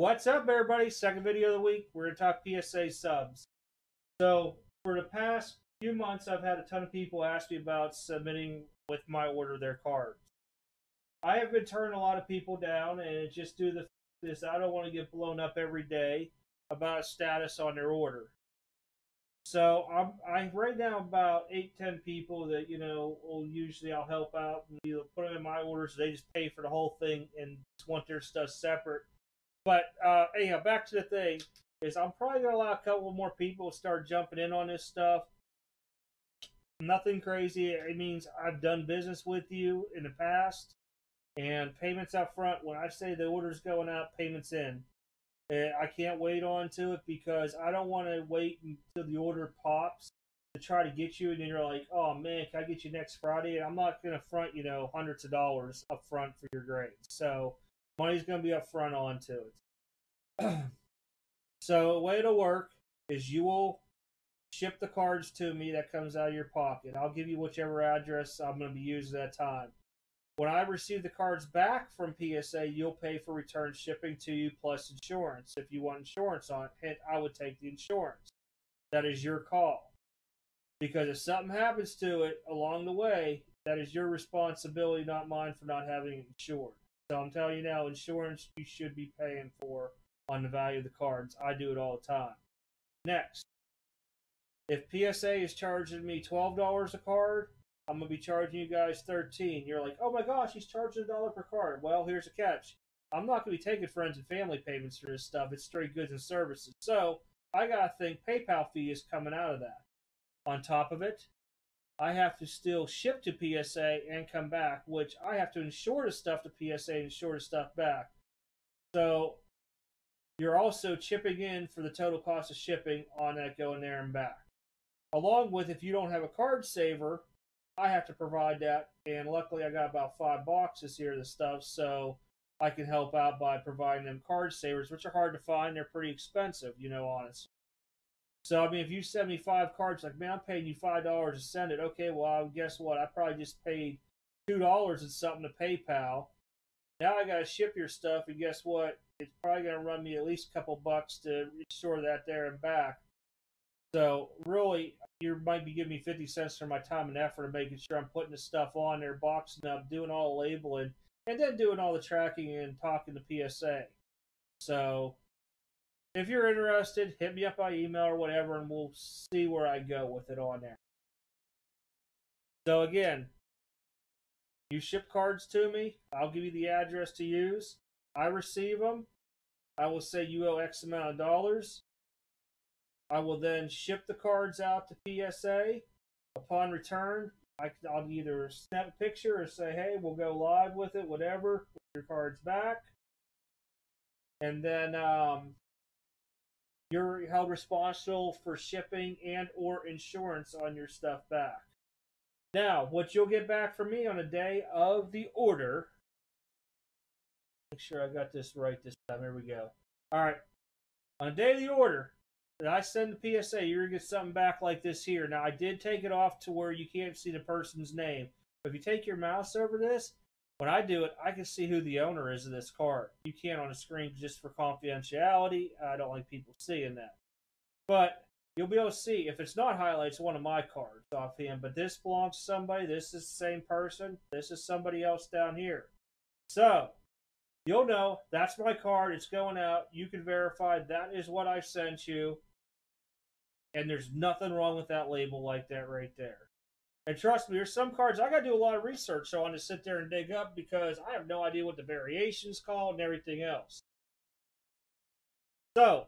What's up, everybody? Second video of the week. We're going to talk PSA subs. So for the past few months, I've had a ton of people ask me about submitting with my order their cards. I have been turning a lot of people down, and it's just due to this. I don't want to get blown up every day about status on their order. So I right now about 8-10 people that, you know, will usually I'll help out and either put them in my orders. They just pay for the whole thing and just want their stuff separate. But anyhow, back to the thing is I'm probably gonna allow a couple more people to start jumping in on this stuff. Nothing crazy. It means I've done business with you in the past, and payments up front. When I say the order's going out, payments in. And I can't wait on to it because I don't want to wait until the order pops to try to get you, and then you're like, oh man, can I get you next Friday? And I'm not gonna front, you know, hundreds of dollars up front for your grades. So money's going to be up front onto it. So the way it'll work is you will ship the cards to me. That comes out of your pocket. I'll give you whichever address I'm going to be using at that time. When I receive the cards back from PSA, you'll pay for return shipping to you plus insurance. If you want insurance on it, hint, I would take the insurance. That is your call. Because if something happens to it along the way, that is your responsibility, not mine, for not having it insured. So I'm telling you now, insurance you should be paying for on the value of the cards. I do it all the time. Next, if PSA is charging me $12 a card, I'm going to be charging you guys $13. You're like, oh my gosh, he's charging $1 per card. Well, here's a catch. I'm not going to be taking friends and family payments for this stuff. It's straight goods and services. So I got to think PayPal fee is coming out of that. On top of it, I have to still ship to PSA and come back, which I have to insure the stuff to PSA and insure the stuff back. So you're also chipping in for the total cost of shipping on that going there and back. Along with, if you don't have a card saver, I have to provide that. And luckily, I got about 5 boxes here of the stuff, so I can help out by providing them card savers, which are hard to find. They're pretty expensive, you know, honestly. So, I mean, if you send me 5 cards, like, man, I'm paying you $5 to send it. Okay, well, guess what? I probably just paid $2 and something to PayPal. Now I got to ship your stuff, and guess what? It's probably going to run me at least a couple bucks to restore that there and back. So, really, you might be giving me 50 cents for my time and effort of making sure I'm putting the stuff on there, boxing up, doing all the labeling, and then doing all the tracking and talking to PSA. So if you're interested, hit me up by email or whatever, and we'll see where I go with it on there. So again, you ship cards to me. I'll give you the address to use. I receive them. I will say you owe X amount of dollars. I will then ship the cards out to PSA. Upon return, I'll either snap a picture or say, hey, we'll go live with it, whatever, with your cards back. And then you're held responsible for shipping and or insurance on your stuff back. Now, what you'll get back from me on the day of the order. Make sure I got this right this time. Here we go. All right. On the day of the order that I send to PSA, you're going to get something back like this here. Now, I did take it off to where you can't see the person's name. But if you take your mouse over this, when I do it, I can see who the owner is of this card. You can't on a screen just for confidentiality. I don't like people seeing that. But you'll be able to see, if it's not highlights, it's one of my cards offhand. But this belongs to somebody. This is the same person. This is somebody else down here. So you'll know that's my card. It's going out. You can verify that is what I sent you. And there's nothing wrong with that label like that right there. And trust me, there's some cards I got to do a lot of research on to sit there and dig up because I have no idea what the variations call and everything else. So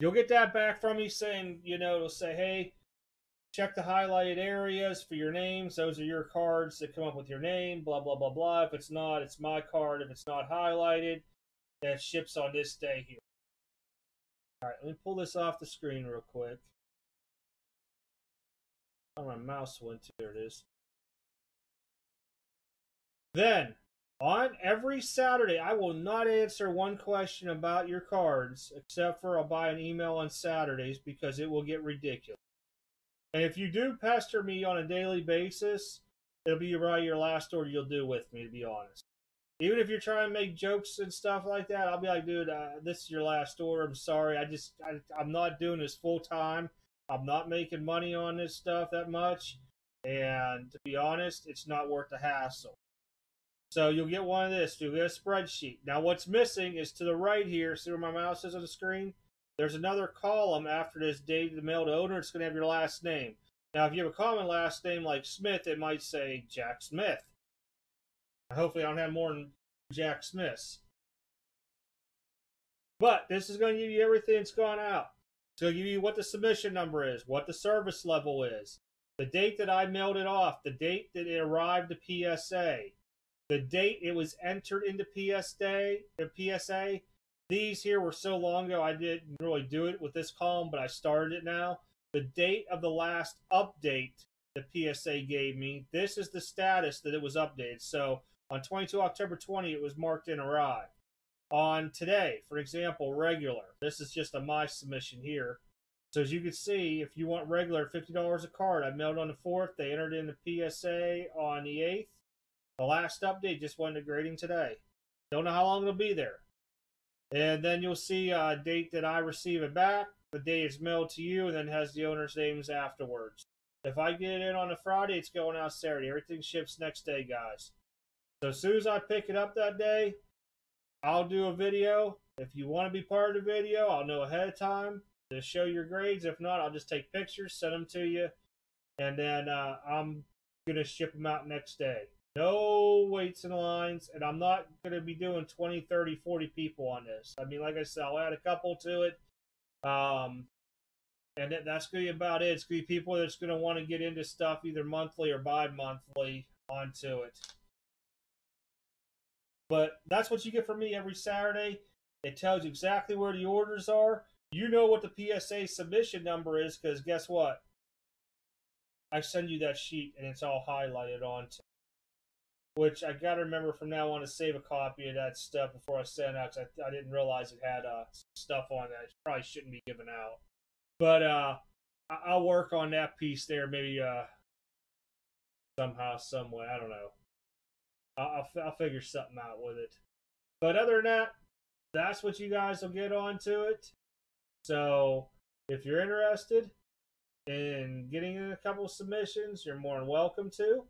you'll get that back from me saying, you know, it'll say, hey, check the highlighted areas for your names. Those are your cards that come up with your name, blah, blah, blah, blah. If it's not, it's my card. If it's not highlighted, that ships on this day here. All right, let me pull this off the screen real quick. Oh, my mouse went to, there it is. Then, on every Saturday, I will not answer one question about your cards, except for I'll buy an email on Saturdays because it will get ridiculous. And if you do pester me on a daily basis, it'll be probably your last order you'll do with me, to be honest. even if you're trying to make jokes and stuff like that, I'll be like, dude, this is your last order. I'm sorry. I'm not doing this full time. I'm not making money on this stuff that much. And to be honest, it's not worth the hassle. So you'll get one of this. You'll get a spreadsheet. Now what's missing is to the right here. See where my mouse is on the screen? There's another column after this date of the mail to owner. It's going to have your last name. Now if you have a common last name like Smith, it might say Jack Smith. Hopefully I don't have more than Jack Smiths. But this is going to give you everything that's gone out. It's going to give you what the submission number is, what the service level is, the date that I mailed it off, the date that it arrived to PSA, the date it was entered into PSA. These here were so long ago I didn't really do it with this column, but I started it now. The date of the last update the PSA gave me. This is the status that it was updated. So on 22 October 20, it was marked in arrived. On today, for example, regular. This is just a my submission here. So as you can see, if you want regular, $50 a card. I mailed on the 4th. They entered in the PSA on the 8th. The last update just went to grading today. Don't know how long it'll be there. And then you'll see a date that I receive it back, the day it's mailed to you, and then has the owner's names afterwards. If I get it in on a Friday, it's going out Saturday. Everything ships next day, guys. So as soon as I pick it up that day, I'll do a video. If you want to be part of the video, I'll know ahead of time to show your grades. If not, I'll just take pictures, send them to you, and then I'm going to ship them out next day. No waits and lines, and I'm not going to be doing 20, 30, 40 people on this. I mean, like I said, I'll add a couple to it. And that's going to be about it. It's going to be people that's going to want to get into stuff either monthly or bi-monthly onto it. But that's what you get from me every Saturday. It tells you exactly where the orders are. You know what the PSA submission number is because guess what? I send you that sheet and it's all highlighted onto it. Which I got to remember from now on to save a copy of that stuff before I send out because I didn't realize it had stuff on that. It probably shouldn't be given out. But I'll work on that piece there maybe somehow, some way. I don't know. I'll figure something out with it. But other than that, that's what you guys will get onto it. So if you're interested in getting in a couple of submissions, you're more than welcome to.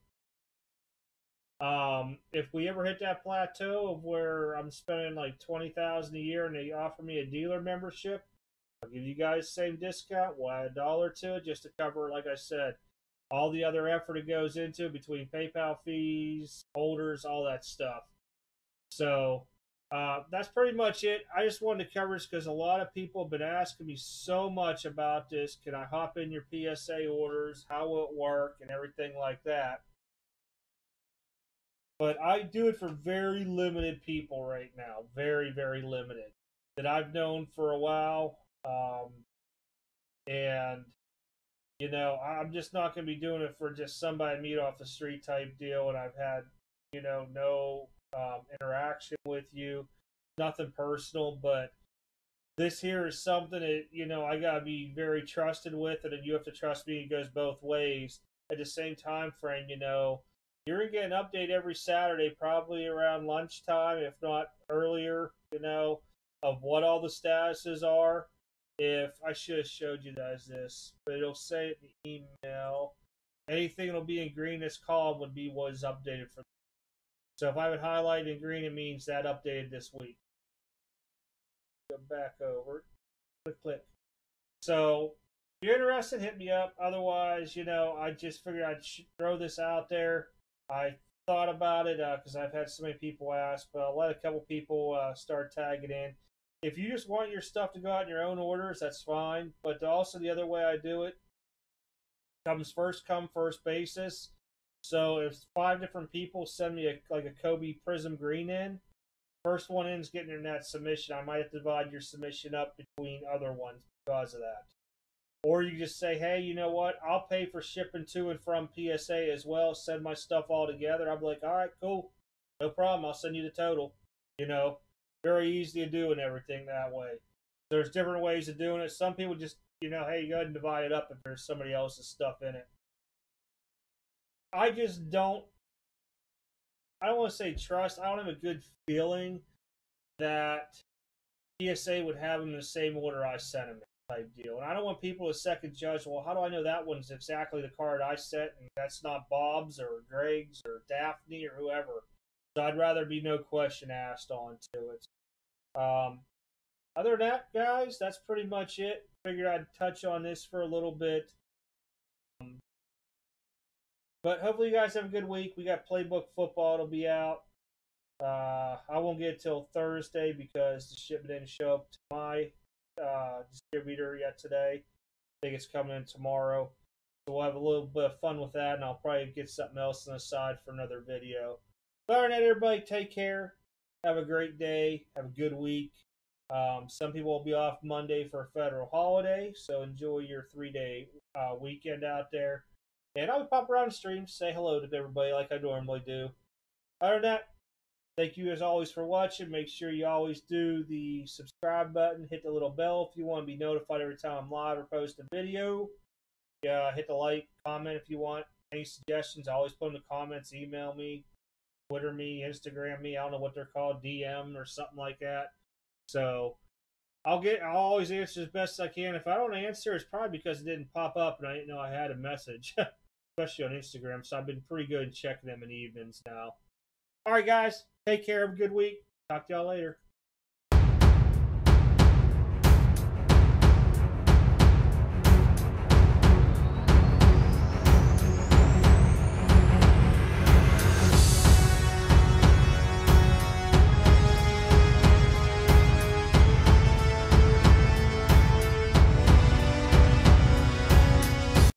If we ever hit that plateau of where I'm spending like $20,000 a year and they offer me a dealer membership, I'll give you guys the same discount. We'll add $1 to it just to cover, like I said, all the other effort it goes into between PayPal fees, holders, all that stuff. So that's pretty much it. I just wanted to cover this because a lot of people have been asking me so much about this. Can I hop in your PSA orders? How will it work? And everything like that. But I do it for very limited people right now. Very, very limited. That I've known for a while. And you know, I'm just not going to be doing it for just somebody meet off the street type deal. And I've had, you know, no interaction with you, nothing personal. But this here is something that, you know, I got to be very trusted with, and you have to trust me. It goes both ways. At the same time frame, you know, you're going to get an update every Saturday, probably around lunchtime, if not earlier. You know, of what all the statuses are. If I should have showed you guys this, but it'll say it in the email. Anything that'll be in green this column would be what is updated for. So if I would highlight in green, it means that updated this week. Go back over. Click. So if you're interested, hit me up. Otherwise, you know, I just figured I'd throw this out there. I thought about it because I've had so many people ask, but I'll let a couple people start tagging in. If you just want your stuff to go out in your own orders, that's fine. But also the other way I do it comes first come, first basis. So if 5 different people send me like a Kobe Prism green in, first one in is getting in that submission. I might have to divide your submission up between other ones because of that. Or you just say, hey, you know what? I'll pay for shipping to and from PSA as well. Send my stuff all together. I'm like, all right, cool. No problem. I'll send you the total. You know, very easy to do and everything that way. There's different ways of doing it. Some people just, you know, hey, go ahead and divide it up if there's somebody else's stuff in it. I just don't I don't want to say trust. I don't have a good feeling that PSA would have them in the same order I sent them type deal. And I don't want people to second judge, well, how do I know that one's exactly the card I sent and that's not Bob's or Greg's or Daphne or whoever. So I'd rather be no question asked on to it. Other than that, guys, that's pretty much it. Figured I'd touch on this for a little bit. But hopefully you guys have a good week. We got Playbook Football. It'll be out. I won't get it till Thursday because the shipment didn't show up to my distributor yet today. I think it's coming in tomorrow. So we'll have a little bit of fun with that, and I'll probably get something else on the side for another video. But all right, everybody, take care. Have a great day. Have a good week. Some people will be off Monday for a federal holiday, so enjoy your 3-day weekend out there. And I'll pop around and stream, say hello to everybody like I normally do. Other than that, thank you as always for watching. Make sure you always do the subscribe button. Hit the little bell if you want to be notified every time I'm live or post a video. Hit the like, comment if you want. Any suggestions, always put in the comments. Email me, Twitter me, Instagram me. I don't know what they're called, DM or something like that. So I'll always answer as best as I can. If I don't answer, it's probably because it didn't pop up and I didn't know I had a message, especially on Instagram. So I've been pretty good at checking them in the evenings now. All right, guys. Take care. Have a good week. Talk to y'all later.